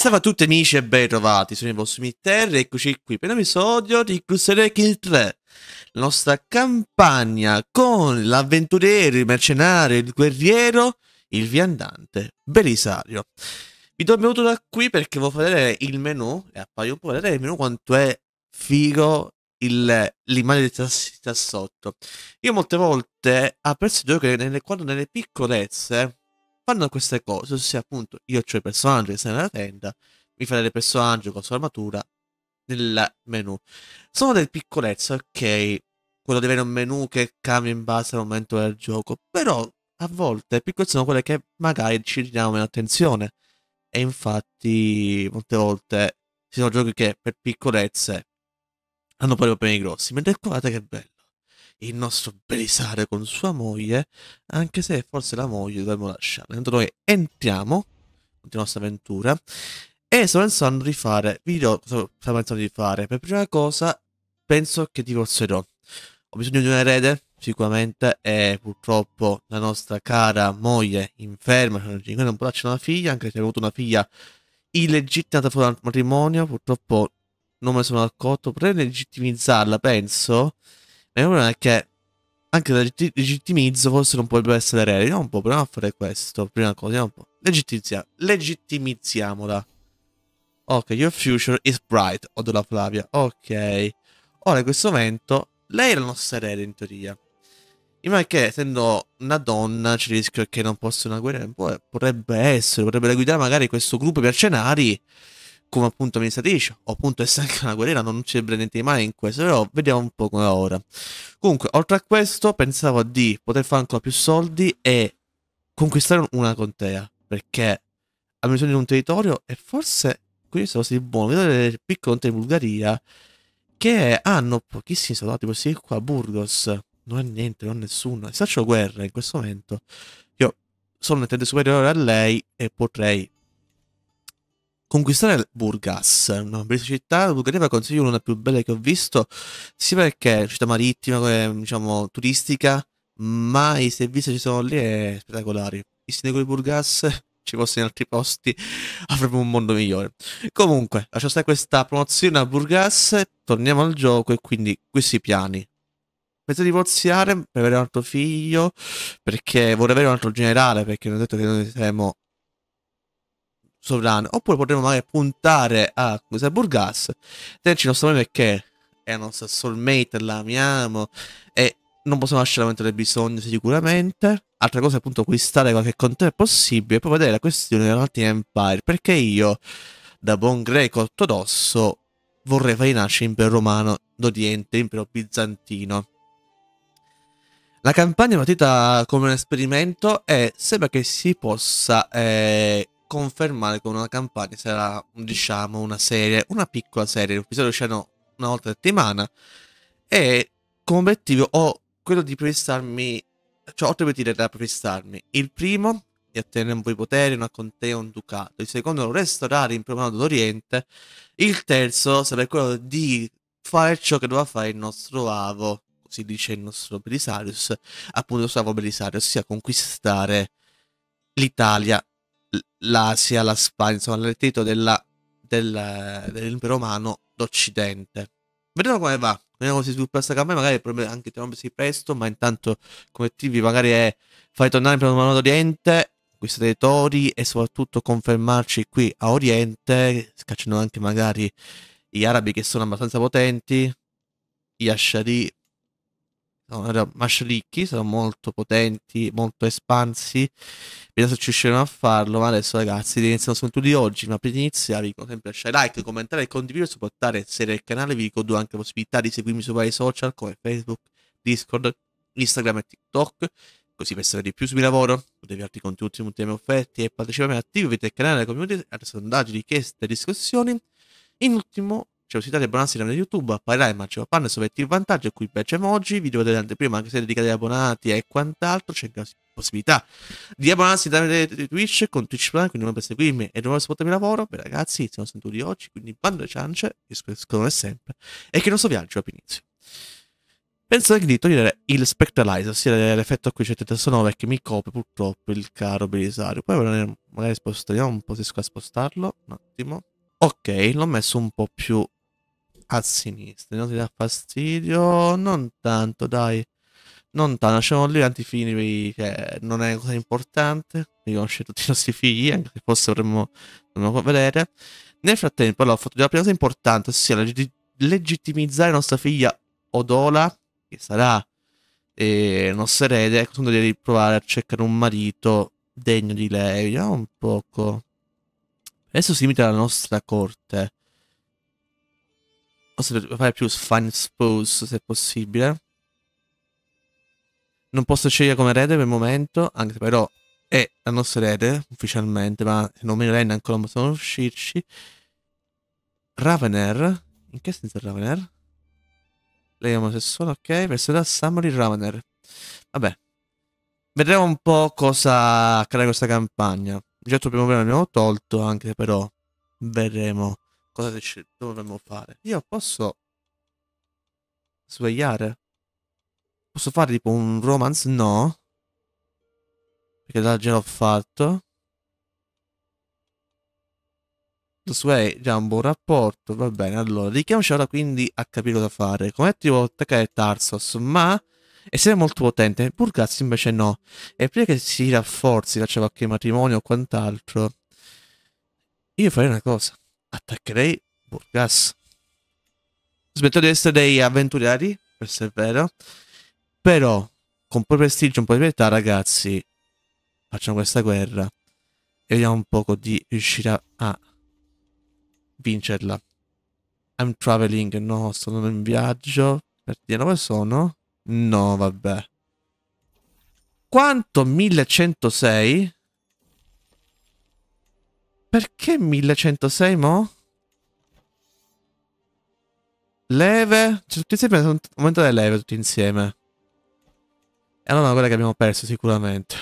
Salve a tutti amici e ben trovati, sono i vostri Mitter e eccoci qui per un episodio di Crusader Kings 3, la nostra campagna con l'avventuriero, il mercenario, il guerriero, il viandante Belisario. Vi do il benvenuto da qui perché voglio vedere il menu e appaio un po' vedere il menu quanto è figo l'immagine di Tassita sotto. Io molte volte apprezzo i giochi quando nelle piccolezze fanno queste cose, ossia appunto io ho i personaggi che stanno nella tenda, mi fa dei personaggi con la sua armatura nel menu. Sono delle piccolezze, ok, quello di avere un menu che cambia in base al momento del gioco, però a volte le piccolezze sono quelle che magari ci ridiamo meno attenzione e infatti molte volte ci sono giochi che per piccolezze hanno poi problemi grossi, mentre guardate che bello. Il nostro Belisario con sua moglie, anche se forse la moglie dovremmo lasciarla. Intanto noi entriamo, continuiamo questa avventura, e sto pensando di fare video. Cosa sto pensando di fare? Per prima cosa penso che divorzerò. Ho bisogno di un erede, sicuramente, e purtroppo la nostra cara moglie inferma, non può lasciare una figlia, anche se ha avuto una figlia illegittimata fuori dal matrimonio, purtroppo non me ne sono accorto, per legittimizzarla penso. Il problema è che anche se legittimizzo forse non potrebbe essere erede. Vediamo un po', proviamo a fare questo. Prima cosa, un po'. Legittimizziamola. Ok, your future is bright, Odola Flavia. Ok. Ora in questo momento lei è la nostra erede in teoria. Il problema è che essendo una donna c'è il rischio che non possano guerriere. Potrebbe guidare magari questo gruppo di mercenari come appunto amministratrice, o appunto essere anche una guerriera, non c'è niente di male in questo, però vediamo un po' come ora. Comunque, oltre a questo, pensavo di poter fare ancora più soldi e conquistare una contea, perché abbiamo bisogno di un territorio e forse questo è buono. Vedo delle piccole contee in Bulgaria che hanno pochissimi soldati, questi qua, Burgas, non è niente, non è nessuno, se faccio guerra in questo momento, io sono nel tende superiore a lei e potrei conquistare Burgas, una bellissima città. La Bulgaria vi consiglio una delle più belle che ho visto, sia perché è una città marittima, diciamo turistica, ma i servizi ci sono lì e spettacolari. Il sindaco di Burgas ci fosse in altri posti avremmo un mondo migliore. Comunque lasciamo stare questa promozione a Burgas, torniamo al gioco e quindi questi piani. Penso di divorziare per avere un altro figlio, perché vorrei avere un altro generale, perché non ho detto che noi saremo sovrano, oppure potremmo magari puntare a questa Burgas. Tenerci il nostro nome perché è la nostra soulmate, la amiamo e non possiamo lasciare la mente del bisogno sicuramente. Altra cosa è appunto acquistare qualche contea possibile e poi vedere la questione dell'Alti Empire, perché io da buon greco ortodosso vorrei far rinascere l'impero romano d'Oriente, l'impero bizantino. La campagna è partita come un esperimento e sembra che si possa confermare con una campagna, sarà diciamo una serie, una piccola serie, un episodio uscirano una volta a settimana e come obiettivo ho quello di previstarmi, cioè ho tre obiettivi da previstarmi. Il primo è ottenere un po' di potere, una contea, un ducato. Il secondo è restaurare il Romano d'Oriente. Il terzo sarebbe quello di fare ciò che doveva fare il nostro avo, si dice il nostro Belisarius, appunto il nostro avo Belisarius, ossia conquistare l'Italia, l'Asia, la Spagna, insomma il territorio dell'impero romano d'Occidente. Vediamo come va, vediamo come si sviluppa questa campagna, magari anche interrompersi presto, ma intanto come TV magari è fare tornare l'impero romano d'Oriente, questi territori e soprattutto confermarci qui a Oriente, scacciano anche magari gli arabi che sono abbastanza potenti, gli Ashari, Masharicchi sono molto potenti, molto espansi. Vediamo se ci riusciremo a farlo. Ma adesso, ragazzi, iniziamo subito di oggi. Ma per iniziare, vi consiglio sempre lasciare like, commentare, condividere e supportare. Se il canale, vi ricordo anche la possibilità di seguirmi sui vari social come Facebook, Discord, Instagram e TikTok. Così per sapere di più sul mio lavoro, potevi altri contenuti ultimi offerti e partecipare attivi al canale, alle community, a sondaggi, richieste e discussioni. In ultimo, c'è la possibilità di abbonarsi al canale YouTube, apparirà il marcio panne, sovretti il vantaggio, qui invece emoji, video delle anteprime, anche se dedicati ad abbonati e quant'altro, c'è anche la possibilità di abbonarsi al canale di Twitch, con Twitch Prime, quindi non per seguirmi e non per supportarmi il lavoro. Beh ragazzi, siamo sempre di oggi, quindi bando le ciance, che scoprono sempre, e che il nostro viaggio abbia inizio. Penso anche di togliere il Spectralizer, ossia l'effetto a cui c'è il testo che mi copre purtroppo il caro Belisario. Poi magari spostiamo un po', se riesco a spostarlo, un attimo. Ok, l'ho messo un po' più a sinistra, non ti dà fastidio, non tanto dai. Non tanto, lasciamo lì antifini che non è una cosa importante, riconosce tutti i nostri figli, anche se forse dovremmo vedere. Nel frattempo allora, ho fatto la prima cosa importante, ossia legittimizzare nostra figlia Odola, che sarà il nostro erede, ecco, sono di provare a cercare un marito degno di lei. Vediamo un poco. Adesso si limita alla nostra corte. Posso fare più fine spouse se possibile. Non posso scegliere come erede per il momento, anche se però è la nostra erede ufficialmente, ma se non mi rende ancora non possiamo uscirci. Ravener. In che senso Ravener? Lei è omosessuale, ok. Verso da Samuel Ravener. Vabbè. Vedremo un po' cosa accade in questa campagna. Già il primo problema l'abbiamo tolto, anche però vedremo cosa dovremmo fare. Io posso svegliare? Posso fare tipo un romance? No. Perché già l'ho fatto. Sway, già un buon rapporto, va bene. Allora, dedichiamoci ora quindi a capire cosa fare. Come ti vuoi attaccare Tarsos, ma è sempre molto potente. Burgas invece no. E prima che si rafforzi, faccia qualche matrimonio o quant'altro, io farei una cosa. Attaccherei Burgas. Smetto di essere dei avventurieri, questo è vero. Però, con un po' di prestigio, un po' di pietà, ragazzi, facciamo questa guerra e vediamo un poco di riuscire a vincerla. I'm traveling. No, sono in viaggio. Per dire dove sono? No, vabbè. Quanto 1106? Perché 1106 mo? Leve. Cioè, tutti insieme sono aumento delle leve tutti insieme. E allora quella che abbiamo perso sicuramente.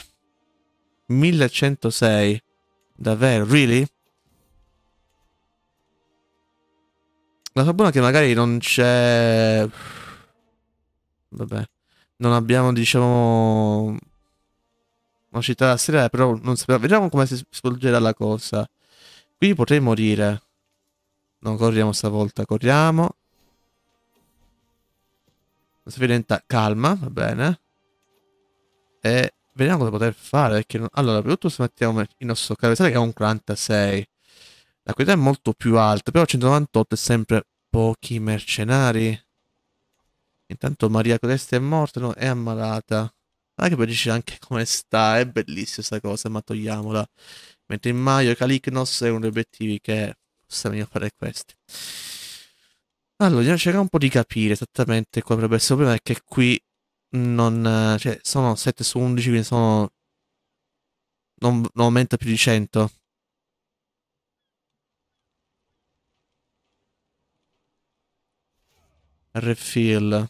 1106. Davvero? Really? La cosa buona è che magari non c'è... Vabbè. Non abbiamo, diciamo... una città da stirare, però non sappiamo... Vediamo come si svolgerà la cosa. Qui potrei morire. Non corriamo stavolta, corriamo. Non si diventa calma, va bene. E vediamo cosa poter fare, perché... Non... Allora, per tutto mettiamo il nostro capezzale che è un 46. La qualità è molto più alta, però 198 è sempre pochi mercenari. Intanto Maria Codesti è morta, no? È ammalata. Guarda che poi dice anche come sta, è bellissima sta cosa, ma togliamola. Mentre in Maio e Calicnos è uno degli obiettivi che forse è meglio fare questi. Allora, dobbiamo cercare un po' di capire esattamente quale potrebbe essere il problema, è che qui non... cioè, sono 7 su 11, quindi sono... non aumenta più di 100. Refill. Non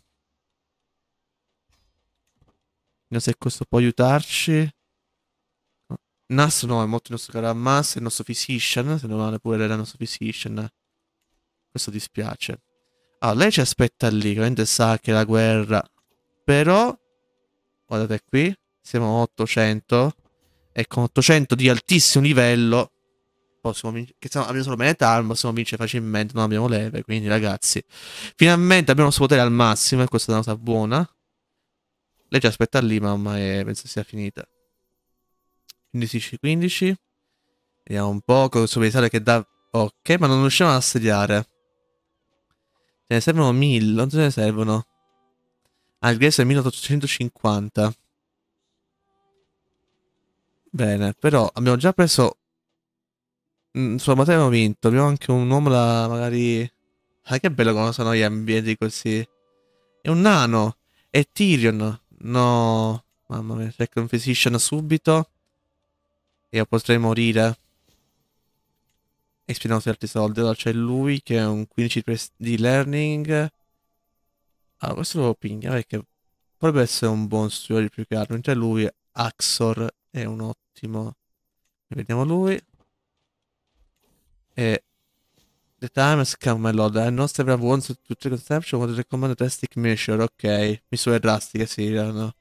so se questo può aiutarci. Nas no, è molto il nostro caro Mas, il nostro physician, se non male pure era il nostro physician. Questo dispiace. Ah, lei ci aspetta lì, ovviamente sa che la guerra. Però guardate qui, siamo a 800 e con 800 di altissimo livello abbiamo solo metà arma, possiamo vincere facilmente, non abbiamo leve, quindi ragazzi finalmente abbiamo il nostro potere al massimo e questa è una cosa buona. Lei ci aspetta lì, mamma, e penso sia finita. 15-15. Vediamo un po' questo pensare che dà. Ok, ma non riusciamo ad assediare. Ce ne servono 1000, non ce ne servono. Ah, il Grecia è 1850. Bene, però abbiamo già preso. Sulla materia abbiamo vinto. Abbiamo anche un uomo da magari... Ah, che bello come sono gli ambienti così. È un nano. È Tyrion. No. Mamma mia. Cerco un physician subito. E io potrei morire. E spindiamo altri soldi. Allora c'è lui che è un 15 di learning. Allora questo lo pigliare perché potrebbe essere un buon studio più caro. Mentre lui Axor è un ottimo. Vediamo lui. E The time has come, my lord. I must have wanted to take conception. What to recommend a drastic measure. Ok. Misure drastiche, sì, erano.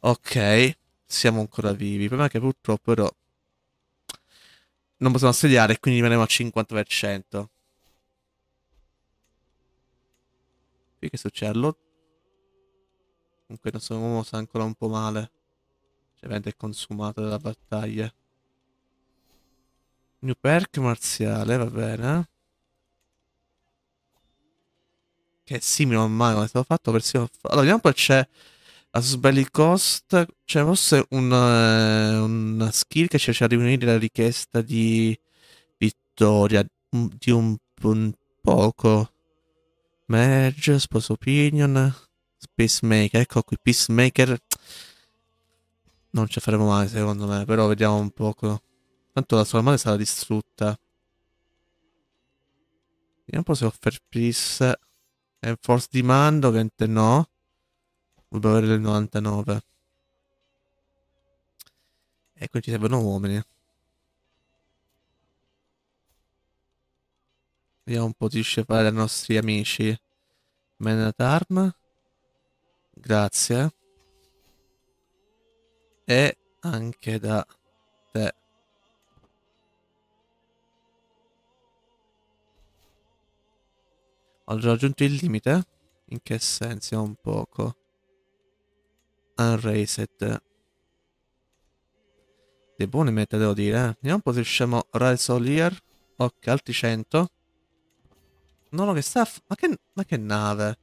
Ok. Siamo ancora vivi. Il problema è che purtroppo però non possiamo assediare, quindi rimaniamo al 50%. Qui che succede? Comunque non sono uomo, sta ancora un po' male. Cioè, vente è consumato dalla battaglia. New perk marziale, va bene. Che è simile ormai come l'avevo fatto, persino. Allora, vediamo poi c'è la Sbelly Cost. C'è forse una skill che ci riunire la richiesta di vittoria di un poco. Merge, Spouse Opinion, Peacemaker. Ecco qui, Peacemaker. Non ce la faremo mai secondo me, però vediamo un poco. Tanto la sua madre sarà distrutta. Vediamo un po' se offer peace. Enforce demand, ovviamente no. Dobbiamo avere il 99. E qui ci servono uomini. Vediamo un po' di scegliere i nostri amici. Man at arm. Grazie. E anche da te. Ho raggiunto il limite? In che senso? Un poco. Unraised. Dei buoni meta devo dire. Vediamo un po' se riusciamo. Rise all year. Ok, altri 100. No, no, che sta... Ma che nave.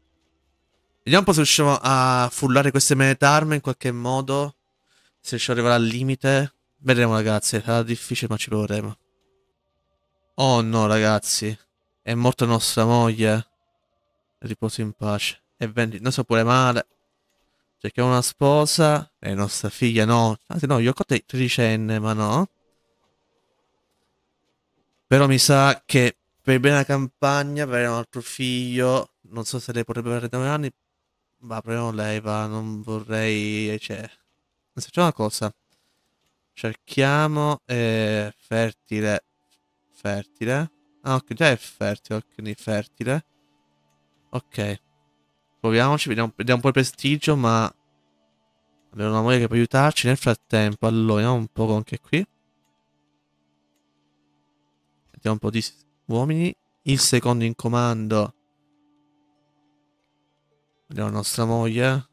Vediamo un po' se riusciamo a fullare queste meta armi in qualche modo. Se riusciamo ad arrivare al limite. Vedremo ragazzi. Sarà difficile ma ci proveremo. Oh no ragazzi. È morta nostra moglie. Riposo in pace. E noi siamo pure male. Cerchiamo una sposa. E nostra figlia no. Anzi no, io ho cotto 13enne, ma no. Però mi sa che per bene la campagna avremo un altro figlio. Non so se lei potrebbe avere 9 anni. Va, proviamo lei, va. Non vorrei... cioè... non facciamo una cosa. Cerchiamo... fertile. Fertile. Ah ok, già è fertile, quindi fertile. Ok. Proviamoci, vediamo un po' il prestigio, ma... abbiamo una moglie che può aiutarci nel frattempo. Allora, vediamo un po' anche qui. Vediamo un po' di uomini. Il secondo in comando. Vediamo la nostra moglie.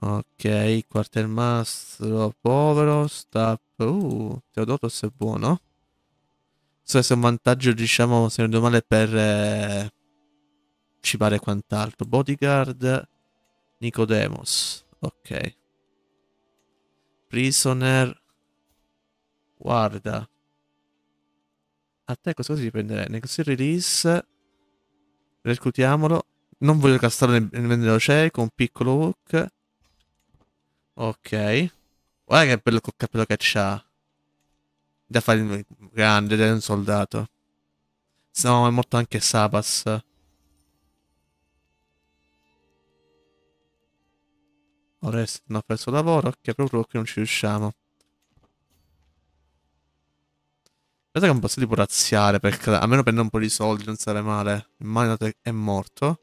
Ok, il quartelmastro povero. Sta... Teodotus è buono. Questo è un vantaggio, diciamo, se non do male, per cibare e quant'altro. Bodyguard, Nicodemus, ok. Prisoner, guarda. A te cosa si prenderà? Negozi release, reclutiamolo. Non voglio castarlo nel vendere cieco, un piccolo hook. Ok. Guarda che bello col cappello che c'ha. Da fare grande, da un soldato. Se no, è morto anche Sabas. Ora non ho perso lavoro, ok, proprio che non ci riusciamo. Penso che un po' si può razziare, perché almeno prendere un po' di soldi non sarebbe male. Il Magnate è morto.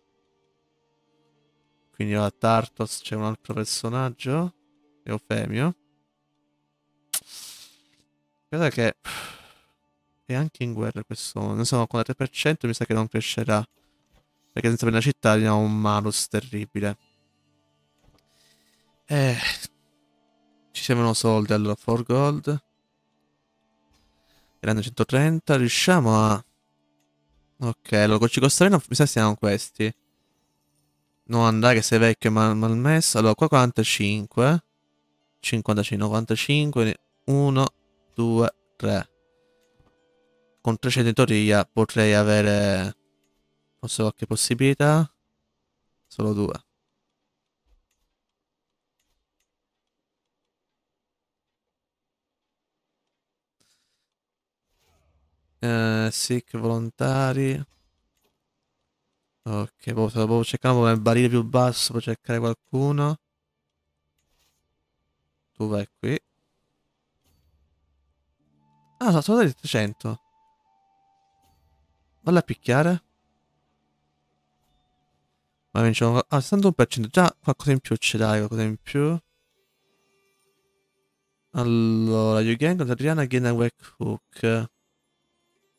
Quindi a Tartos c'è un altro personaggio. Eufemio. Guarda che è anche in guerra questo. Non sono con il 3%, mi sa che non crescerà. Perché senza prendere la città abbiamo un malus terribile. Ci servono soldi allora. 4 gold. Grande 130. Riusciamo a... ok, allora ci costa meno. Mi sa che siamo questi. Non andare che sei vecchio e malmesso. Allora qua 45. 55, 95. 1. 2, 3. Con 300 in teoria potrei avere... non so qualche possibilità. Solo 2. Sick, volontari. Ok, posso cercare come barile più basso per cercare qualcuno. Tu vai qui. Ah, sono 300. Valla a picchiare. Ma vinciamo. Ah, 61%. Già qualcosa in più ce l'hai, qualcosa in più. Allora, Yugen contro Adriana, Gena Wack Hook.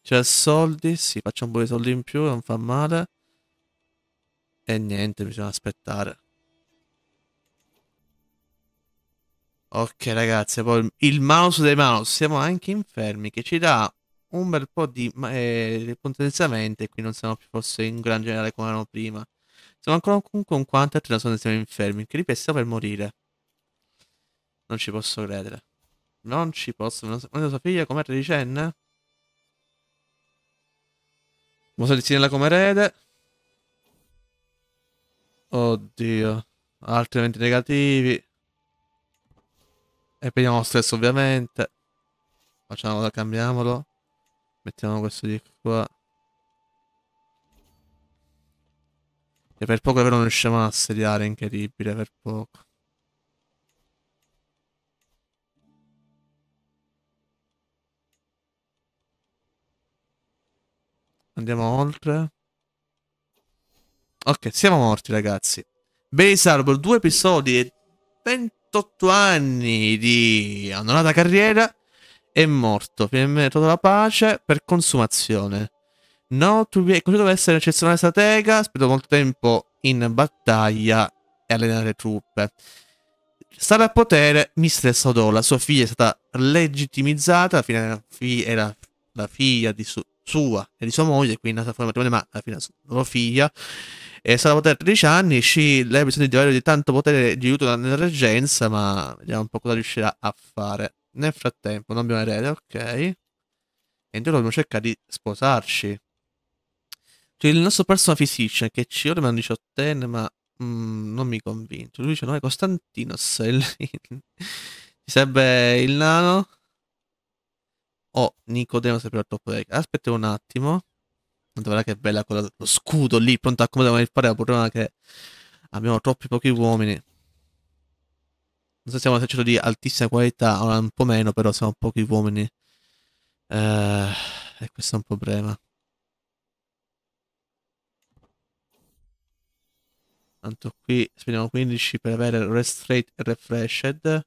C'è soldi? Sì, facciamo un po' di soldi in più, non fa male. E niente, bisogna aspettare. Ok ragazzi, poi il mouse dei mouse. Siamo anche infermi, che ci dà un bel po' di potenziamento. E qui non siamo più forse in gran generale come erano prima. Siamo ancora comunque un quanto altri, non siamo infermi. Che ripestia per morire. Non ci posso credere. Non ci posso. Non sua figlia come tredicenne? Mosa di Sinella come erede. Oddio. Altri eventi negativi. E prendiamo lo stesso ovviamente. Facciamolo, cambiamolo. Mettiamo questo di qua. E per poco davvero non riusciamo a assediare, è incredibile, per poco. Andiamo oltre. Ok, siamo morti ragazzi. Belisarius, 2 episodi e 28 anni di annolata carriera. È morto. PM tolto la pace per consumazione. No, tu deve essere un eccezionale stratega. Spendo molto tempo in battaglia e allenare truppe. Stare al potere, mistress Odola. Sua figlia è stata legittimizzata. Era la figlia di sua e di sua moglie, quindi è nata fuori matrimonio, ma alla fine è sua figlia. È stata al potere 13 anni. Lei ha bisogno di tanto potere di aiuto nella reggenza, ma vediamo un po' cosa riuscirà a fare. Nel frattempo, non abbiamo erede, ok. E intorno dobbiamo cercare di sposarci. Cioè, il nostro personal physician che ci ora è un 18enne, ma non mi convinto. Lui dice: no, è Costantino Sellini. Ci sarebbe il nano. Oh, Nicodemus è per il top deck. Aspetta un attimo. Tanto guarda che bella quella, lo scudo lì, pronto a accomodare il pari. Il problema è che abbiamo troppi pochi uomini. Non so se siamo un esercito di altissima qualità, ora un po' meno, però siamo pochi uomini. E questo è un problema. Tanto qui spendiamo 15 per avere Restrate e Refreshed.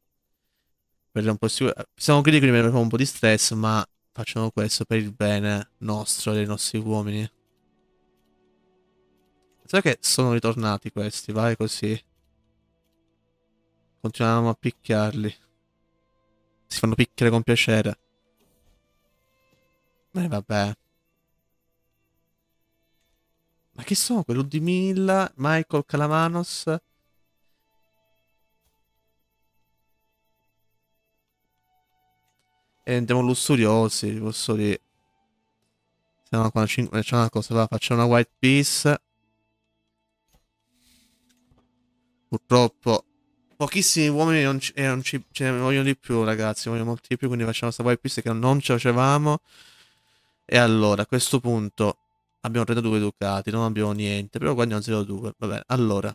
Per un po' siamo critici, quindi abbiamo un po' di stress, ma facciamo questo per il bene nostro e dei nostri uomini. Sai che sono ritornati questi, vai così. Continuiamo a picchiarli. Si fanno picchiare con piacere. Vabbè. Ma chi sono quelli? Udimilla, Michael, Calamanos. E andiamo lussuriosi, posso dire. Siamo qua, c'è una cosa, va, facciamo una white piece. Purtroppo pochissimi uomini ce ne vogliono di più, ragazzi. Vogliono molti di più, quindi facciamo questa white piece che non ce la facevamo. E allora, a questo punto abbiamo 32 ducati, non abbiamo niente, però guadagniamo 0,2. Va bene, allora.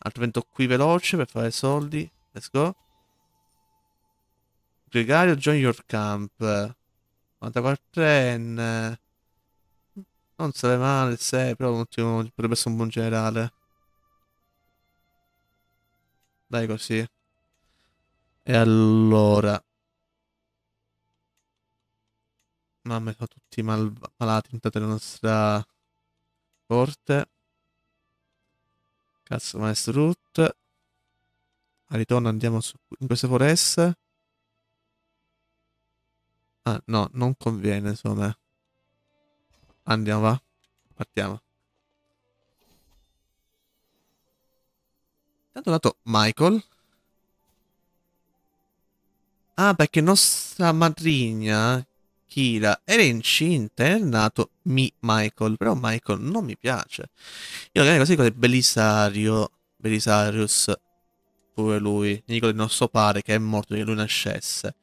Altro vento qui veloce per fare soldi. Let's go. Gregario, join your camp. 44enne. Non sarebbe male, se però potrebbe essere un buon generale. Dai così. E allora. Mamma, sono tutti malati. Intanto la nostra corte. Cazzo, maestro Root. Al ritorno andiamo in queste foreste. Ah, no, non conviene, insomma. Andiamo, va. Partiamo. Intanto dato Michael. Ah, perché nostra madrigna Kira era incinta e è nato Michael. Però Michael non mi piace. Io magari così cos'è Belisarius. Pure lui. Nicola il nostro padre che è morto perché lui nascesse.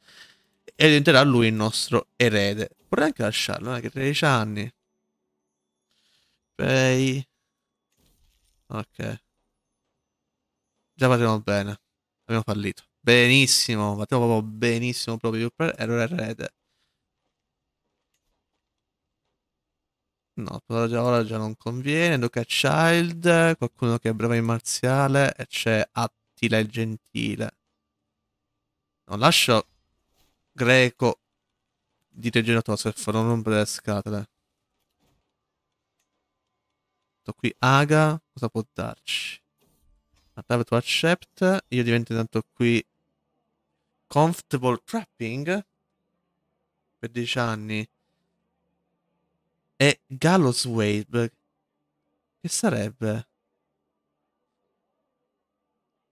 E diventerà lui il nostro erede. Vorrei anche lasciarlo, che 13 anni. Pay. Ok. Già partiamo bene. Abbiamo fallito. Benissimo. Partiamo proprio benissimo proprio per erede. No, ora già non conviene. Duca Child, qualcuno che è bravo in marziale, e c'è Attila il Gentile. Non lascio Greco di Regeneratoso e farò un rompere le scatole. Sto qui Aga, cosa può darci? Attava tu accept, io divento intanto qui comfortable trapping per 10 anni. E Gallows Wave, che sarebbe?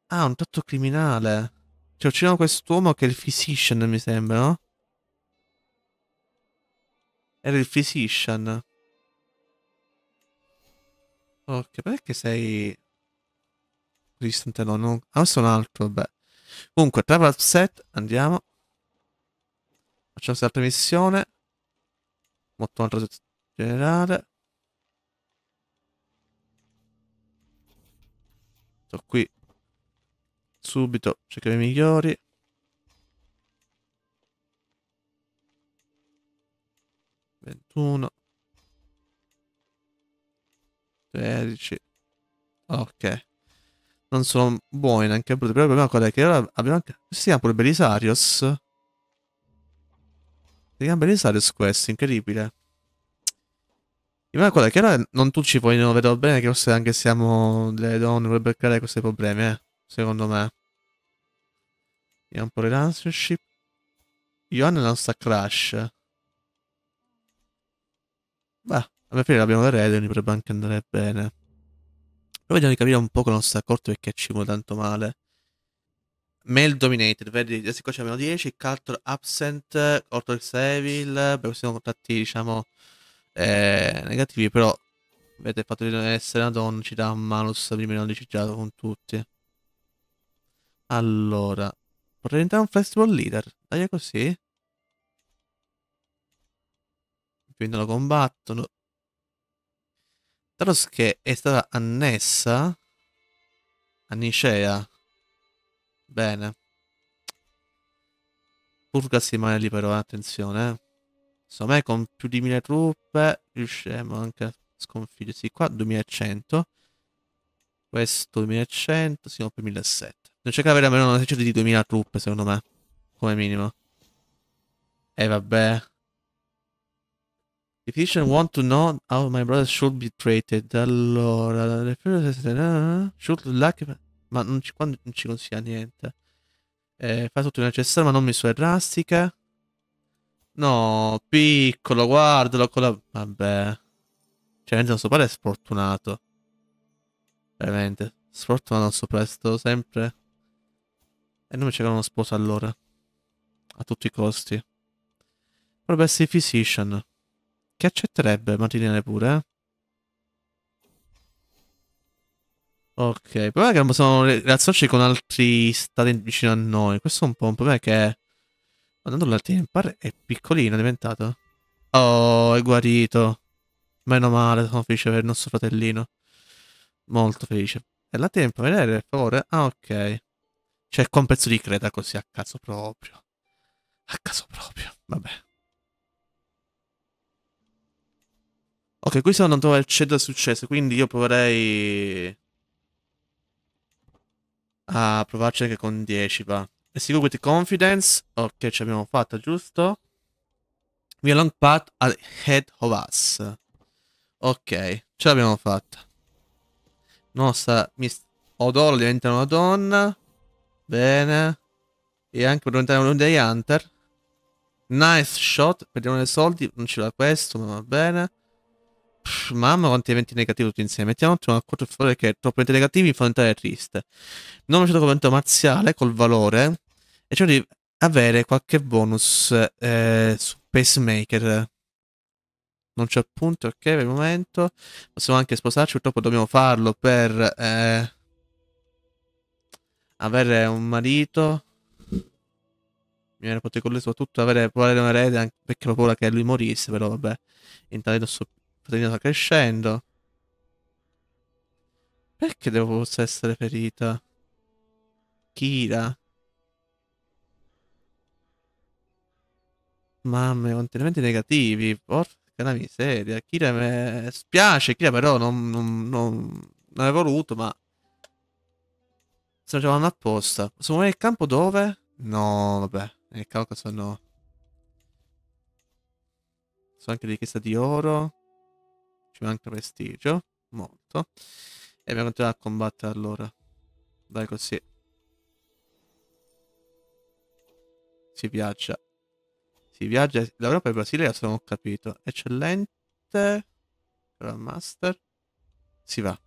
Ah, un tratto criminale. Cioè, uccidono quest'uomo che è il physician, mi sembra, no? Era il physician. Ok, perché sei... Distante no, non... Ah, questo è un altro, vabbè. Comunque, travel set, andiamo. Facciamo quest'altra missione. Molto altro set. Generale. Sto qui. Subito cerchiamo i migliori. Ventuno. 13. Ok. Non sono buoni neanche brutti. Però il problema qual è? Che ora abbiamo anche... Si chiama pure Belisarius. Si chiama Belisarius questo, incredibile. Ma guarda, che ora non tu ci puoi, non vedo bene, che forse anche siamo delle donne, dovrebbe creare questi problemi, secondo me. Vediamo un po' le relationship. Johanna non sta crash. Beh, alla fine l'abbiamo l'erede, quindi potrebbe anche andare bene. Però vediamo di capire un po' con la nostra corte perché ci vuole tanto male. Male dominated, vedi, adesso qua c'è meno 10, culture absent, orthodox evil, perché siamo contatti, diciamo... negativi, però vedete il fatto di non essere una donna ci dà un malus di meno 11 già con tutti. Allora potrei diventare un flexible leader, dai, così quindi lo combattono. Tarsos che è stata annessa a Nicea, bene. Burgas rimane lì però, attenzione, secondo me con più di 1000 truppe riusciremo anche a sconfiggersi. Qua 2100, questo 2100, siamo per 1700. Non cerca di avere almeno una serie di 2000 truppe secondo me, come minimo. E vabbè. The physician want to know how my brother should be treated. Allora, should lack, ma non ci consiglia niente. Fa tutto il necessario, ma non misure drastiche. No, piccolo, guardalo con la... Vabbè. Cioè, nostro padre è sfortunato. Veramente. Sfortunato nostro padre, sto sempre... E non mi cercano uno sposo allora. A tutti i costi. Potrebbe essere il physician. Che accetterebbe, mattinare pure, Ok, però è che non possiamo relazzarci con altri stati vicino a noi. Questo è un po' un problema che... Andando l'Altino Empire è piccolino, è diventato. Oh, è guarito. Meno male, sono felice per il nostro fratellino. Molto felice. E l'Altino Empire per favore. Ah, ok. C'è qua un pezzo di Creta così, a caso proprio. A caso proprio, vabbè. Ok, qui sono andato al cedo del successo, quindi io proverei... a provarci anche con 10, va. Sicuro with confidence. Ok, ci abbiamo fatta, giusto? We have a long path ahead of us. Ok, ce l'abbiamo fatta. Nostra Miss Odola diventa una donna. Bene. E anche per diventare uno dei hunter. Nice shot. Perdiamo dei soldi. Non ci va questo, ma va bene. Pff, mamma, quanti eventi negativi tutti insieme. Mettiamo un attimo a quattro favore che troppo eventi negativi mi fanno entrare triste. Non ho fatto commento marziale col valore. E cerco di avere qualche bonus su pacemaker. Non c'è punto, ok, per il momento. Possiamo anche sposarci, purtroppo dobbiamo farlo per avere un marito. Mi era potuto con lui soprattutto avere provare un erede, anche perché ho paura che lui morisse, però vabbè. Intanto fratello sta crescendo. Perché devo forse essere ferita? Kira. Mamma, contenimenti negativi. Porca Porca la miseria. Kira mi spiace, Kira però non avevo voluto, ma stiamo giocando apposta. Possiamo muovere il campo dove? No, vabbè. Nel Caucaso no. So anche richiesta di oro. Ci manca prestigio. Molto. E abbiamo continuato a combattere allora. Dai così. Si viaggia. Si viaggia. L'Europa e il Brasile, se non ho capito. Eccellente. Grandmaster. Si va.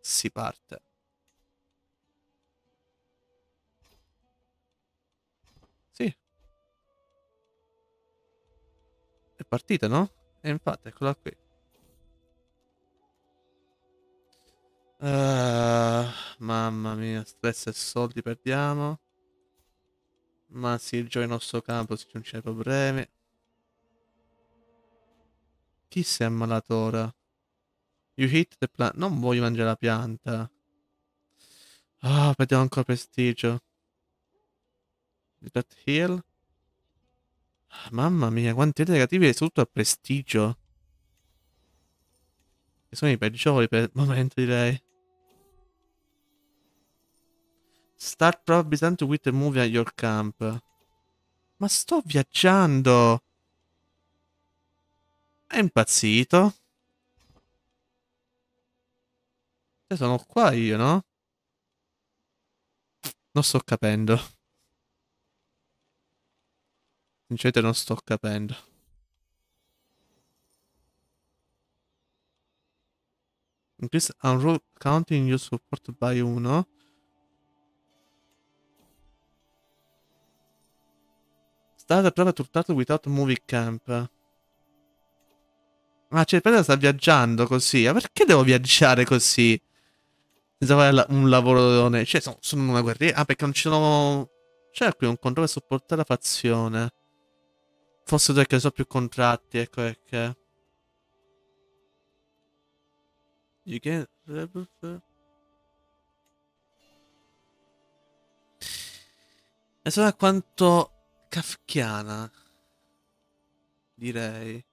Si parte. Sì. È partita, no? E infatti, eccola qui. Mamma mia, stress e soldi perdiamo. Ma si gioca il nostro campo, se non c'è problemi. Chi si è ammalato ora? You hit the plant. Non voglio mangiare la pianta. Ah, perdiamo ancora prestigio. That heal. Mamma mia, quanti negativi, soprattutto a prestigio. Che sono i peggiori per il momento, direi. Start probably time to quit and move at your camp. Ma sto viaggiando. È impazzito. E sono qua io, no? Non sto capendo. Sinceramente non sto capendo. Increase unroll counting your support by 1. Stata prova turtata without moving camp. Ma cioè, preda sta viaggiando così. Ma perché devo viaggiare così? Senza fare un lavoro. Cioè, sono una guerriera. Ah, perché non ci sono. C'è qui un controllo per supportare la fazione. Forse perché so più contratti, ecco perché. You can... E sono quanto kafkiana, direi.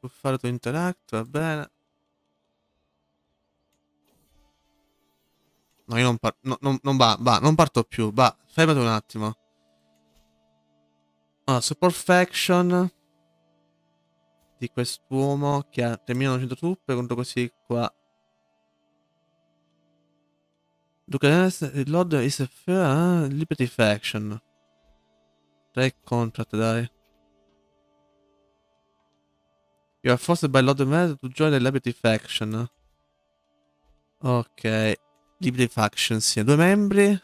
Può fare tu interact, va bene. No, io non parto, non parto più, va, fermati un attimo. Allora, support faction di quest'uomo che ha 3900 truppe contro questi qua. Duca Lord is a fair, Liberty faction. 3 contract, dai. You are forced by Lord Mayor to join the Liberty faction. Ok, Liberty faction, sì, 2 membri.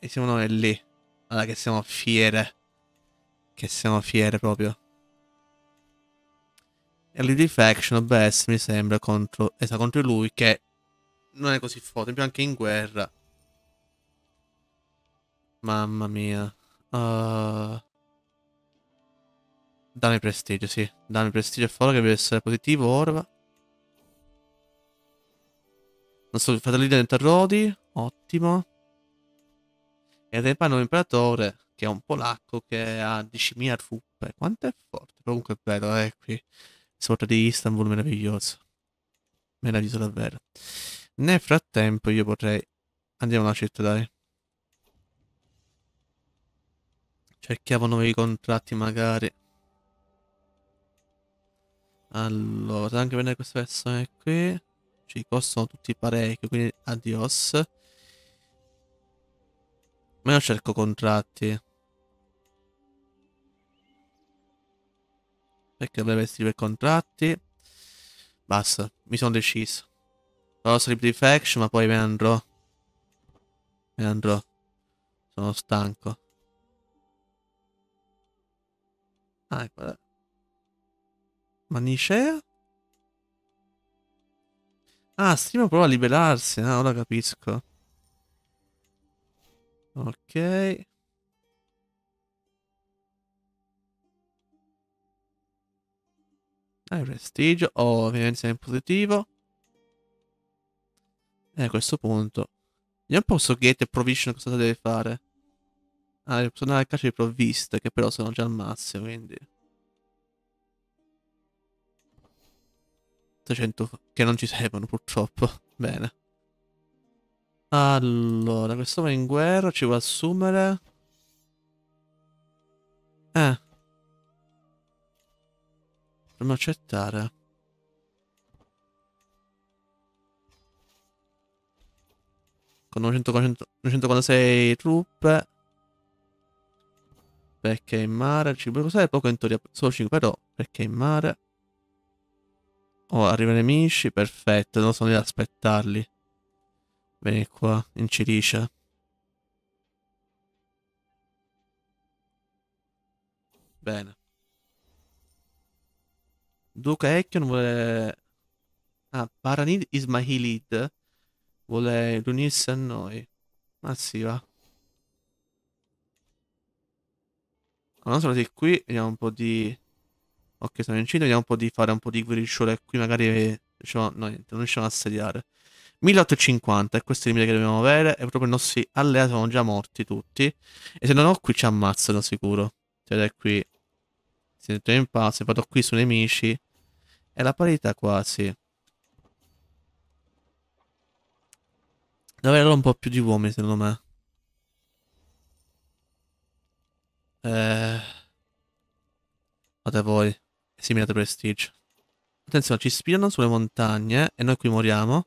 E siamo noi lì. Allora che siamo fiere. Che siamo fiere proprio. E l'Elite Faction best mi sembra contro. Esatto, contro lui che non è così forte, più anche in guerra. Mamma mia. Dammi prestigio, sì. Dammi prestigio fuori che deve essere positivo ora. Non so, fatalità dei tarrodi. Ottimo. E ad esempio hanno un imperatore che è un polacco che ha 10.000 truppe. Quanto è forte? Comunque è bello, qui. Sorta di Istanbul, meraviglioso. Meraviglioso davvero. Nel frattempo io potrei... Andiamo alla città, dai. Cerchiamo nuovi contratti magari. Allora, anche vedere queste persone qui. Ci costano tutti parecchio, quindi adios. Ma io cerco contratti. Perché dovrebbe scrivere contratti? Basta, mi sono deciso. Però slip di faction, ma poi me ne andrò. Me ne andrò. Sono stanco. Ah, ecco là. Manicea? Ah, Strima prova a liberarsi. Ah, ora capisco. Ok. Hai prestigio. Oh, ovviamente siamo in positivo. E a questo punto. Vediamo un po' sto gate e provision cosa deve fare. Ah, posso andare a caccia di provviste, che però sono già al massimo, quindi... 300 che non ci servono, purtroppo. Bene. Allora, questo va in guerra, ci vuole assumere... Dobbiamo accettare. Con 946 truppe. Perché in mare? 5 cos'è? Poco in teoria. Solo 5 però. Perché in mare? Oh, arrivano i nemici. Perfetto. Non sono lì ad aspettarli. Vieni qua. In Cilicia. Bene. Duca Echion vuole... Ah, Paranid Ismailid vuole riunirsi a noi. Ma sì, va. Allora sono andati qui, vediamo un po' di... Ok, sono in Cina, vediamo un po' di fare un po' di guerricciole qui, magari... Diciamo, no, niente, non riusciamo a assediare. 1850, e questo è il limite che dobbiamo avere, e proprio i nostri alleati sono già morti tutti. E se non ho qui ci ammazzano sicuro. Cioè, qui... Si entra in pace, vado qui sui nemici. È la parità quasi. Dovrei avere un po' più di uomini, secondo me. Fate voi. Assimilate prestigio. Attenzione, ci spiano sulle montagne. E noi qui moriamo.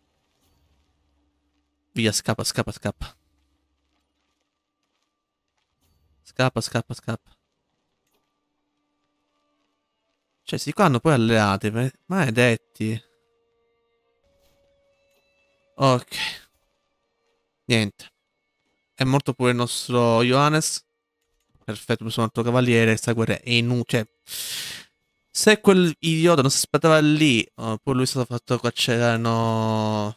Via, scappa, scappa, scappa. Scappa, scappa, scappa. Cioè, si qua hanno poi alleati, maledetti. Ok. Niente. È morto pure il nostro Ioannes. Perfetto, questo è un altro cavaliere. Questa guerra è inutile. Cioè, se quel idiota non si aspettava lì, poi lui è stato fatto cacciare, no...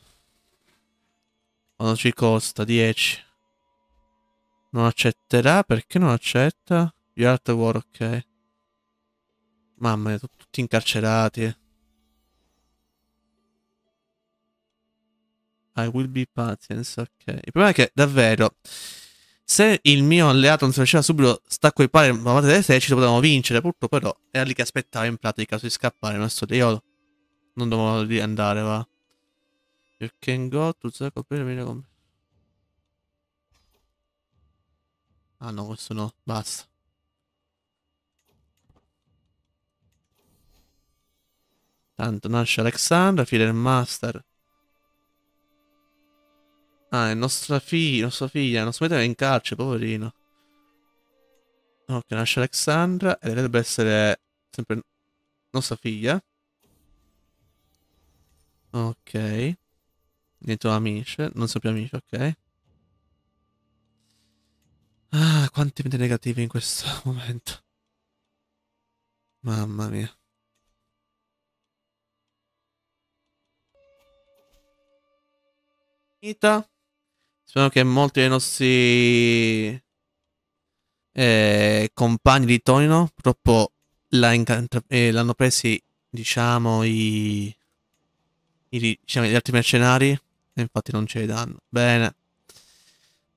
Quando ci costa, 10. Non accetterà, perché non accetta? You're at war, ok. Mamma mia, tutti incarcerati. I will be patient, ok. Il problema è che, davvero, se il mio alleato non si faceva subito stacco di pari ma parte dell'esercito, potevamo vincere. Purtroppo però era lì che aspettava in pratica il caso di scappare. Ma adesso io non dovevo lì andare, va. You can go to the computer. Ah no, questo no, basta. Tanto nasce Alexandra, figlia del master. Ah, è nostra figlia, non si metteva in carcere, poverino. Ok, nasce Alexandra e lei dovrebbe essere sempre nostra figlia. Ok. Dentro amici, non so più amici, ok. Ah, quanti punti negativi in questo momento. Mamma mia. Spero che molti dei nostri compagni di Tonino purtroppo l'hanno presi, diciamo, gli altri mercenari, e infatti non ce li danno. Bene,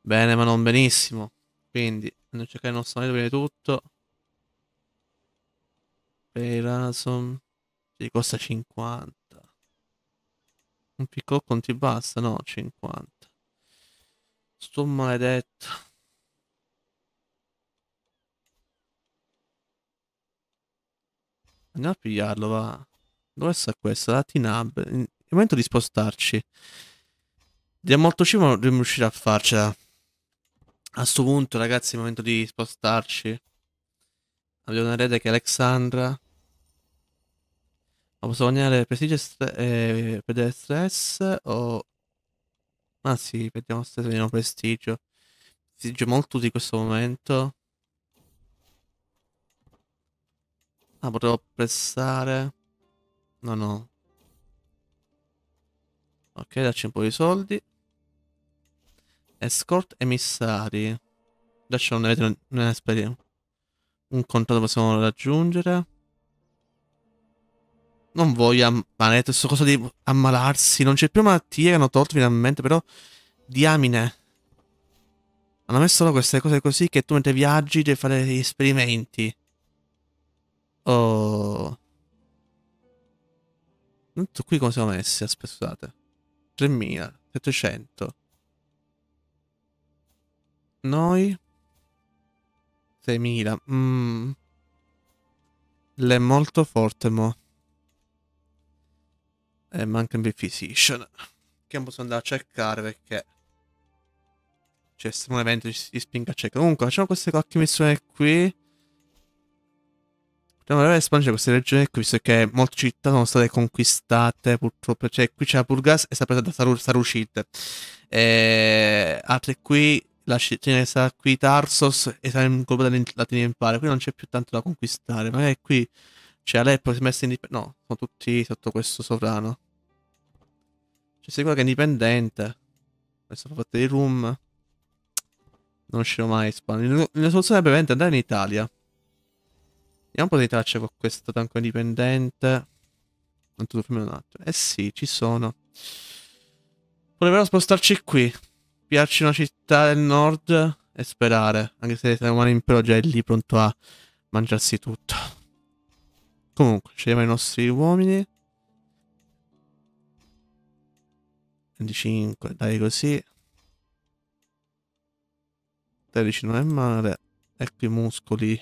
bene, ma non benissimo. Quindi andiamo a cercare il nostro marito prima di tutto. Per Ransom ci costa 50. Un piccolo conti basta, no, 50. Sto maledetto. Andiamo a pigliarlo, va. Dove sta questa? La Tinab. È il momento di spostarci. Diamo molto cibo, non riuscire a farcela. A sto punto, ragazzi, è il momento di spostarci. Abbiamo una rete che è Alexandra. Ma posso guadagnare prestigio e perdere stress o... Ma sì, perdiamo stress e vediamo prestigio. Prestigio è molto utile in questo momento. Ah, potevo pressare. No, no. Ok, dacci un po' di soldi. Escort emissari. Dacci non esperienza. Un contratto possiamo raggiungere. Non voglio questo cosa di ammalarsi. Non c'è più malattie che hanno tolto finalmente, però... Diamine. Hanno messo queste cose così che tu mentre viaggi devi fare gli esperimenti. Oh. Non so qui come siamo messi, aspetta, scusate. 3700. Noi 6000. L'è molto forte mo. E manca un bel physician. Che non posso andare a cercare perché c'è un evento ci spinga a cercare. Comunque facciamo queste qualche missione qui. Potremmo andare a espandere queste regioni qui, visto che molte città sono state conquistate purtroppo. Cioè qui c'è la Burgas e sta presa da Sarushid. Altre qui, la città che sta qui Tarsos e sarà in colpa della Latini Empire. Qui non c'è più tanto da conquistare. Magari qui c'è Aleppo che si è messa indipendente. No, sono tutti sotto questo sovrano. C'è sicuro che è indipendente. Adesso fa parte dei room. Non uscirò mai in Spagna. La soluzione è brevemente andare in Italia. Vediamo un po' di tracce con questo tanco indipendente. Non tutto fermo un attimo. Eh sì, ci sono. Volevamo spostarci qui. Piarci una città del nord e sperare. Anche se il Romano Impero già è lì pronto a mangiarsi tutto. Comunque, scegliamo i nostri uomini. 25, dai così. 13 non è male. E qui muscoli.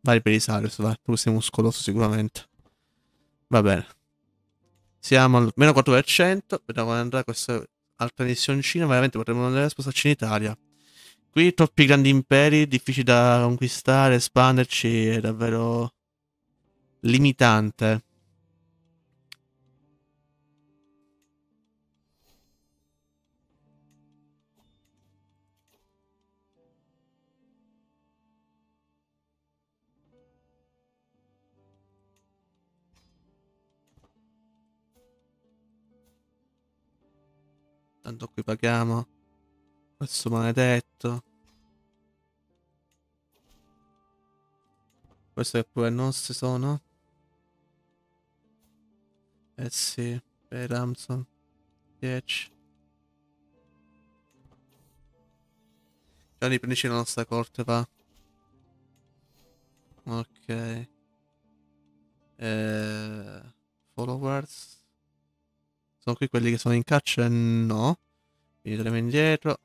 Vai Belisarius, vai. Tu sei muscoloso sicuramente. Va bene. Siamo al meno 4%. Vediamo come andrà questa altra missioncina. Veramente potremmo andare a spostarci in Italia. Qui troppi grandi imperi, difficili da conquistare, espanderci. È davvero limitante. Tanto qui paghiamo questo maledetto. Questo che pure nostri sono. Eh sì, Ray Ramson 10. Già riprendici la nostra corte va. Ok. Followers. Sono qui quelli che sono in caccia? No. Quindi torniamo indietro.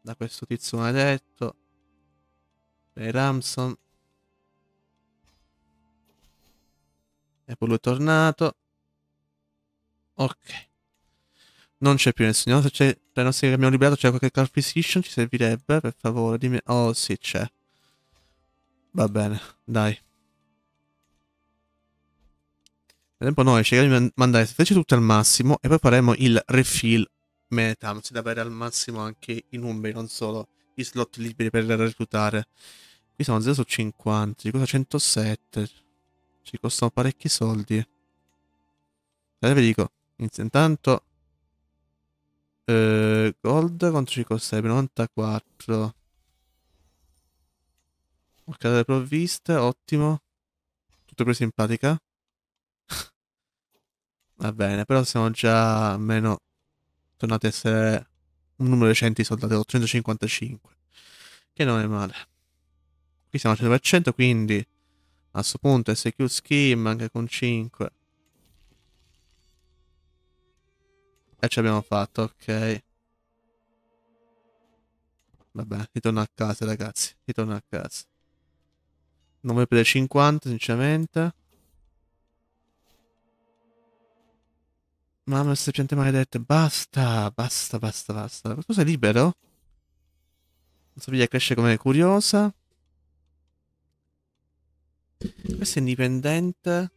Da questo tizio maledetto. Ray Ramson. E poi lui è tornato. Ok. Non c'è più nessuno. Se c'è tra i nostri che abbiamo liberato c'è qualche car physician. Ci servirebbe, per favore, dimmi. Oh sì, c'è. Va bene, dai. Nel tempo noi cerchiamo di mandare fece tutto al massimo e poi faremo il refill meta, da avere al massimo anche i numeri, non solo i slot liberi per reclutare. Qui sono 0 su 50, ci costa 107, ci costano parecchi soldi. Allora vi dico, intanto gold quanto ci costerebbe? 94. Ok, le provviste, ottimo. Tutto preso in pratica. Va bene, però siamo già almeno tornati a essere un numero decente di soldati, 855, che non è male. Qui siamo al 100%, quindi a questo punto SQ scheme anche con 5. E ci abbiamo fatto, ok. Vabbè, ritorno a casa ragazzi, ritorno a casa. Non voglio perdere 50 sinceramente. Mamma, queste piante maledette, basta, basta, basta, basta. Qualcosa è libero? La famiglia cresce come curiosa. Questo è indipendente.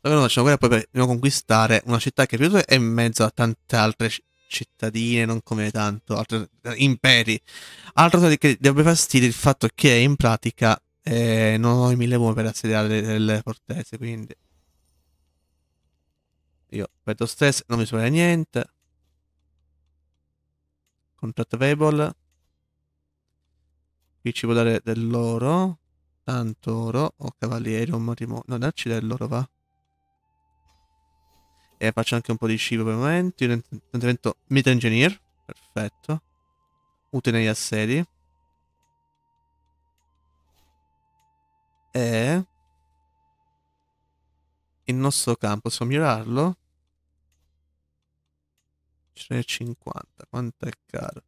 Allora facciamo quella poi per conquistare una città che è in mezzo a tante altre cittadine, non come tanto, altri imperi. Altra cosa che deve fastidio è il fatto che in pratica non ho i 1000 uomini per assediare le fortezze, quindi... Io perdo stress, non mi suona niente. Contractable. Qui ci può dare dell'oro. Tanto oro. O cavalieri, o matrimonio. No, darci dell'oro, va. E faccio anche un po' di cibo per il momento. Io divento Metal Engineer. Perfetto. ricevute negli assedi. È il nostro campo, possiamo mirarlo? 350, quanto è caro?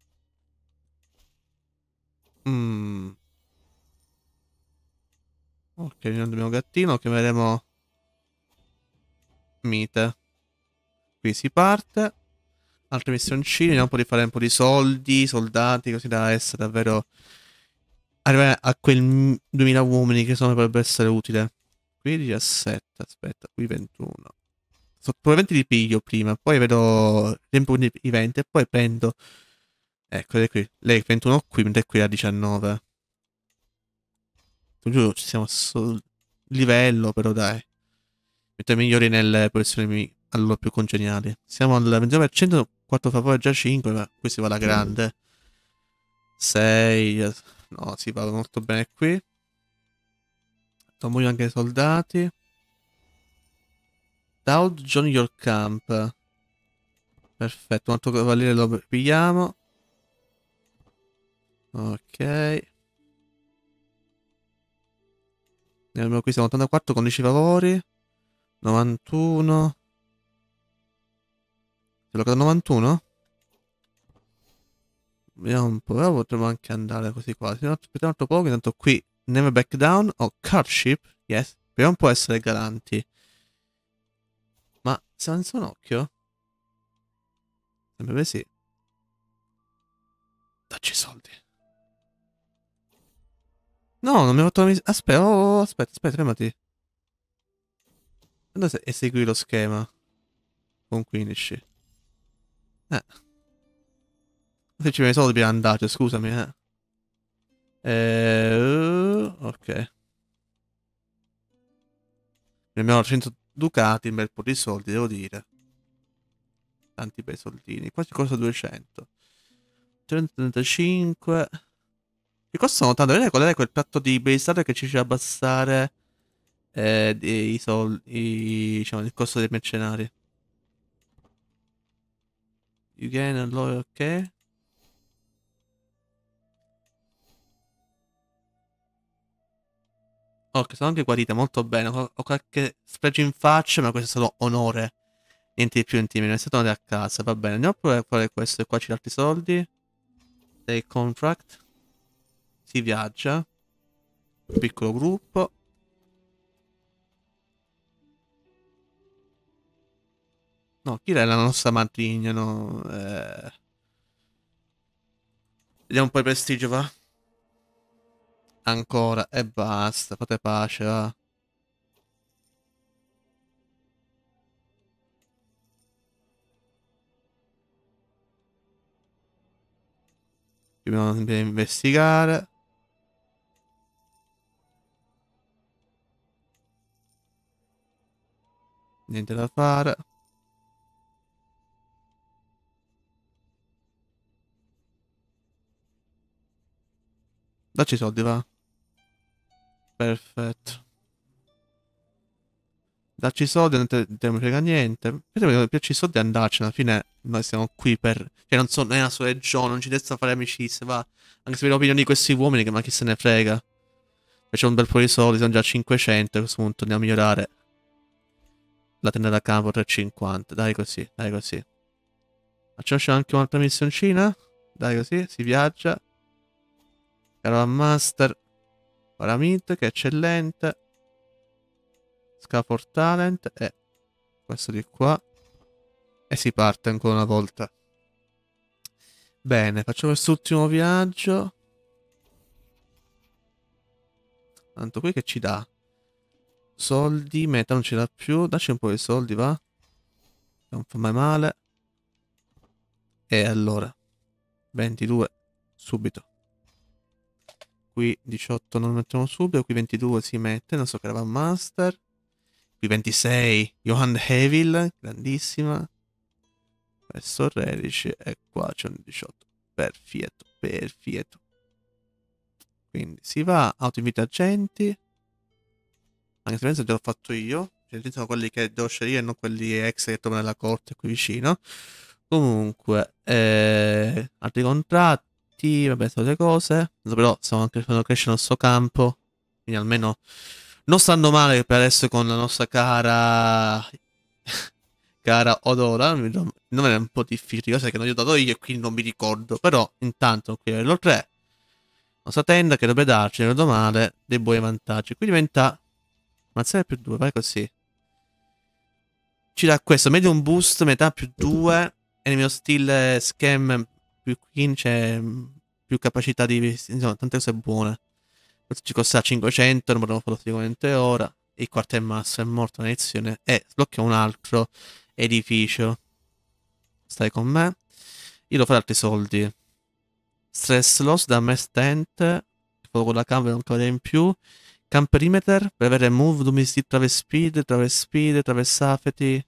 Ok, non dobbiamo gattino, chiameremo Mite. Qui si parte. Altre missioncine, vediamo un po' di fare un po' di soldi, soldati, così da essere davvero... arrivare a quel 2000 uomini che sono, potrebbe essere utile. Qui 17, aspetta, qui 21. So, probabilmente li piglio prima, poi vedo tempo i 20 e poi prendo... Eccole qui, lei 21 qui, mentre qui la 19. Ti giuro, ci siamo sul livello, però dai. Mentre migliori nelle posizioni allora più congeniali. Siamo al 29%, 4 favore già 5, ma qui si va alla grande. 6, no, si va molto bene qui. Muoiono anche i soldati. Daud join your camp. Perfetto, un altro cavaliere lo pigliamo. Ok. Andiamo qui, siamo 84 con 10 favori. 91. È bloccato 91? Vediamo un po', però potremmo anche andare così quasi. Aspettiamo altro poco, intanto qui never back down o cardship, yes. Proviamo un po' a essere galanti. Ma siamo senza un occhio? Sembra che sì. Dacci i soldi. No, non mi ha fatto la missione. Aspetta, oh, aspetta, fermati. Andate a eseguire lo schema. Con 15. Se ci viene i soldi dobbiamo andare, scusami, ok. Abbiamo 100 ducati, un bel po' di soldi, devo dire. Tanti bei soldini. Qua ci costa 200. 35. Che costano tanto. Vedete qual è quel piatto di Belisarius che ci fa abbassare i soldi, diciamo, il costo dei mercenari. You gain a loyal, ok. Ok, sono anche guarita, molto bene. Ho qualche spregio in faccia, ma questo è stato onore. Niente di più intimo, è stato andare a casa. Va bene, andiamo a provare a fare questo. E qua ci dà altri soldi. Day contract. Si viaggia. Un piccolo gruppo. No, Kira è la nostra matrigna, no? Vediamo un po' il prestigio, va? Ancora, e basta, fate pace, va? Dobbiamo investigare. Niente da fare. Dacci i soldi, va. Perfetto. Dacci i soldi, non mi frega niente. Piace i soldi e andarci. Alla fine noi siamo qui per... cioè non so, non è una sola regione, non ci resta a fare amicizie, va. Anche se vedo l'opinione di questi uomini, che ma chi se ne frega. Facciamo un bel po' di soldi, siamo già a 500, a questo punto andiamo a migliorare. La tenda da campo 350, dai così, dai così. Facciamoci anche un'altra missioncina. Dai così, si viaggia. Caravan Master Paramit, che è eccellente. Scaport Talent e questo di qua. E si parte ancora una volta. Bene, facciamo quest'ultimo viaggio. Tanto qui che ci dà? Soldi, meta non ce l'ha più. Dacci un po' di soldi, va? Non fa mai male. E allora 22, subito. Qui 18 non mettiamo subito, qui 22 si mette, non so, Caravan Master. Qui 26, Johan Evil, grandissima. Questo 13 e qua c'è un 18. Perfetto, perfetto. Quindi si va, autoinvita agenti. Anche se l'ho fatto io, cioè, sono quelli che devo scegliere, non quelli ex che trovano nella corte qui vicino. Comunque, altri contratti. diritti, vabbè, solite cose. Però stanno crescendo il suo campo, quindi almeno non stanno male per adesso con la nostra cara Odora. Il nome è un po' difficile, cosa che non gli ho dato io e quindi non mi ricordo. Però intanto qui livello 3, la nostra tenda che dovrebbe darci, non ricordo male, dei buoni vantaggi. Qui diventa mazzare più 2, vai così. Ci dà questo, medium boost, metà più 2, e nel mio stile scam più 15, più capacità di, insomma, tante cose buone. Questo ci costa 500, non potremmo farlo sicuramente ora. Il quartier master è morto un'edizione e sblocchiamo un altro edificio. Stai con me. Io devo fare altri soldi. Stress loss da me stand. Quello con la camera non cade in più. Camp perimeter per avere move, domestic, travel speed, travel safety.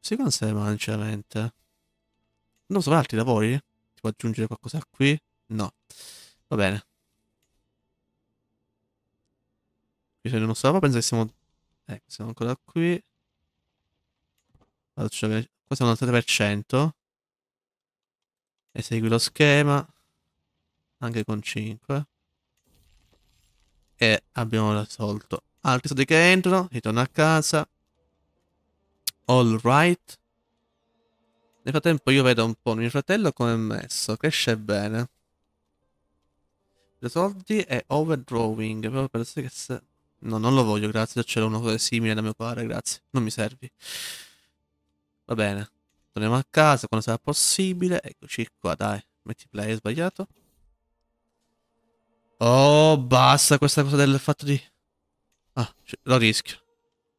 Si conserva sinceramente. Non so, altri lavori? Ti può aggiungere qualcosa qui? No. Va bene. Qui se non so, penso che siamo... Ecco, siamo ancora qui. Qua siamo al 3%. Esegui lo schema. Anche con 5. E abbiamo risolto. Altri soldi che entrano. Ritorno a casa. All right. Nel frattempo io vedo un po' mio fratello come è messo. Cresce bene. Soldi e overdrawing. Proprio per che se... No, non lo voglio, grazie. C'era una cosa simile da mio padre, grazie. Non mi servi. Va bene. Torniamo a casa quando sarà possibile. Eccoci qua, dai. Metti play, sbagliato. Oh, basta questa cosa del fatto di... Ah, lo rischio.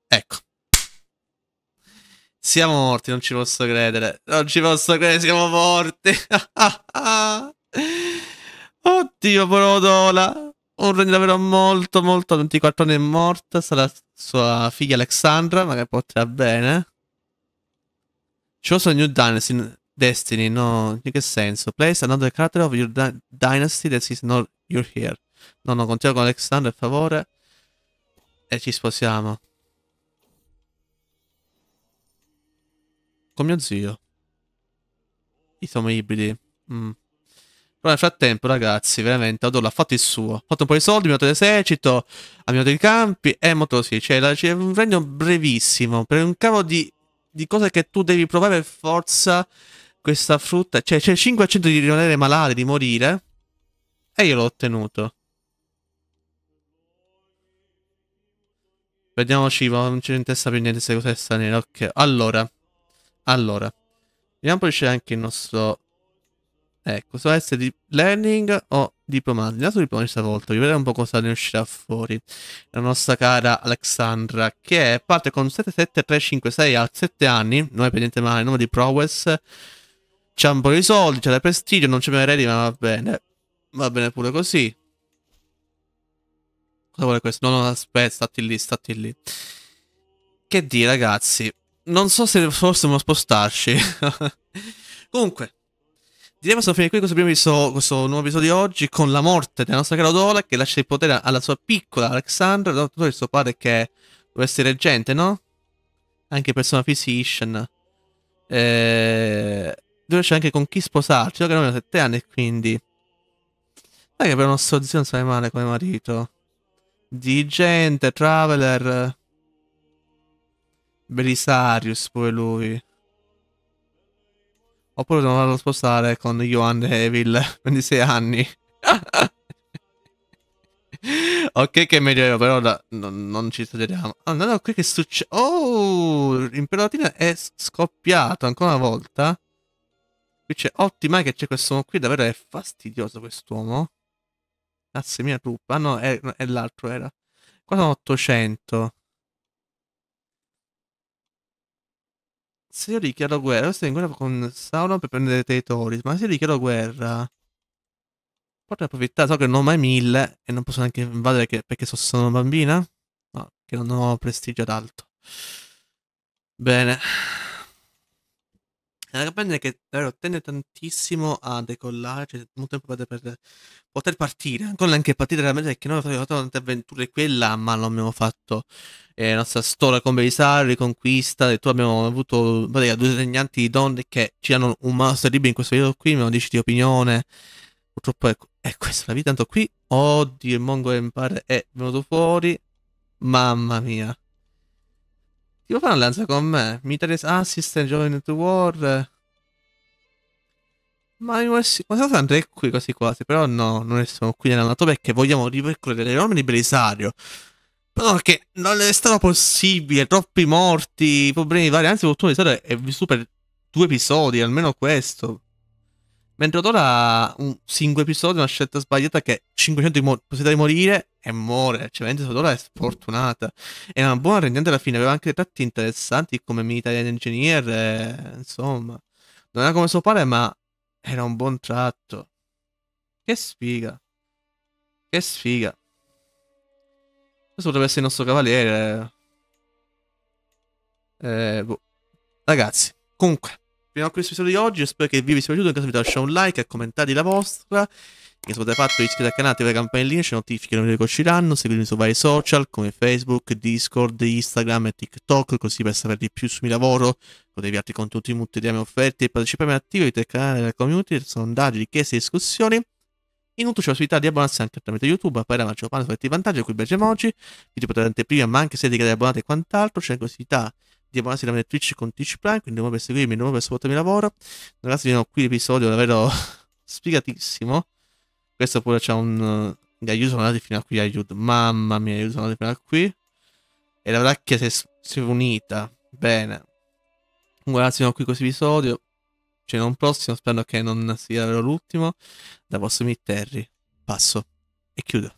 Ecco. Siamo morti, non ci posso credere. Non ci posso credere, siamo morti. Oddio, Odola. Un regno davvero molto, molto. 24 anni è morta. Sarà sua figlia Alexandra, ma che porterà bene. Ci sono New Dynasty Destiny, no? In che senso? Place another character of your dynasty that is not... You're here. No, no, continuo con Alexandra, per favore. E ci sposiamo. Con mio zio. I sono ibridi. Però nel frattempo, ragazzi, veramente, Odola ha fatto il suo. Ha fatto un po' di soldi, minato l'esercito, ha minato i campi, e molto così. Cioè, c'è un regno brevissimo. Per un cavolo di cose che tu devi provare per forza questa frutta. Cioè, c'è il 5% di rimanere malati, di morire. E io l'ho ottenuto. Vediamoci, ma non ci interessa più niente se cose strane. Ok, allora. Vediamo poi c'è anche il nostro... Ecco, se essere di learning o diplomati. Andiamo su diplomati stavolta, vi vedremo un po' cosa ne uscirà fuori. La nostra cara Alexandra, che è parte con 77356 a 7 anni. Non è per niente male, il nome di prowess. C'ha un po' di soldi, c'è la prestigio, non c'è mai ready, ma va bene. Va bene pure così. Cosa vuole questo? No, no, aspetta, stati lì. Che dire, ragazzi. Non so se forse dobbiamo spostarci. Comunque, diremo se finire qui questo nuovo episodio di oggi con la morte della nostra cara Odola, che lascia il potere alla sua piccola Alexandra, dopo il suo padre che doveva essere reggente, no? Anche persona physician. Dove c'è anche con chi sposarci, che non ha 7 anni, quindi... Dai che per il nostro zio non sai male come marito. Dirigente, traveler. Belisarius pure lui. Oppure dobbiamo farlo spostare con Johan Evil, 26 anni. Ok che è meglio, però non ci esageriamo. Oh, no, qui che succede? Oh, l'impero latino è scoppiato ancora una volta. Qui c'è ottima che c'è quest'uomo qui, davvero è fastidioso quest'uomo. Cazzo, mia truppa. Ah no, è l'altro era. Qua sono 800. Se io dichiaro guerra, questo è in guerra con Sauron per prendere territori. Ma se io dichiaro guerra, potrei approfittare. So che non ho mai 1000 e non posso neanche invadere perché sono una bambina. No, che non ho prestigio ad alto. Bene. La campagna che davvero tende tantissimo a decollare, cioè molto tempo per poter partire. Ancora anche partire dalla meta, perché noi abbiamo fatto tante avventure qui e là, ma non abbiamo fatto la nostra storia con Belisario, Riconquista, e tu abbiamo avuto due regnanti di donne che ci danno un master libro in questo video qui, mi hanno dici di opinione. Purtroppo è questa la vita, tanto qui, oddio, il Mongo Empire è venuto fuori, mamma mia. Ti vuoi fare un'alleanza con me? Military Assistant, Join to War. Ma io sono andrei qui quasi quasi, però no, non siamo qui nella NATO perché vogliamo ripercorrere le norme di Belisario. Però che non è stato possibile, troppi morti, problemi vari, anzi fortuna Belisario è vissuto per 2 episodi, almeno questo. Mentre Odora un singolo episodio è una scelta sbagliata che 500 possibilità di morire e muore. Cioè, mentre Odora è sfortunata. Era una buona regnante alla fine, aveva anche dei tratti interessanti come military engineer, insomma. Non era come suo padre, ma era un buon tratto. Che sfiga. Che sfiga. Questo potrebbe essere il nostro cavaliere. Boh. Ragazzi, comunque. Fino a questo episodio di oggi, spero che il video vi sia piaciuto, in caso vi lasciate un like e commentate la vostra. Se avete fatto, iscrivetevi al canale, attivate la campanellina, c'è notifiche non vi riusciranno, seguitemi su vari social come Facebook, Discord, Instagram e TikTok, così per sapere di più sul mio lavoro, potevi altri contenuti multimedia offerti e partecipare attivi del canale della community, sondaggi, richieste e discussioni. Inoltre c'è la possibilità di abbonarsi anche tramite YouTube, poi la maggior parte di vantaggi, qui belgi emoji, video potete prima, ma anche se siete abbonati e quant'altro, c'è la possibilità di abbonarsi da Twitch con Twitch Prime, quindi non per seguirmi, non per supportarmi il lavoro. Ragazzi, vediamo qui l'episodio davvero spiegatissimo. Questo pure c'è un... Gli aiuti sono andati fino a qui, gli aiuti. Mamma mia, gli aiuti sono andati fino a qui. E la verdad che si è unita. Bene. Comunque ragazzi, vediamo qui questo episodio. C'è un prossimo, sperando che non sia davvero l'ultimo. Da vostro Mitterri. Passo. E chiudo.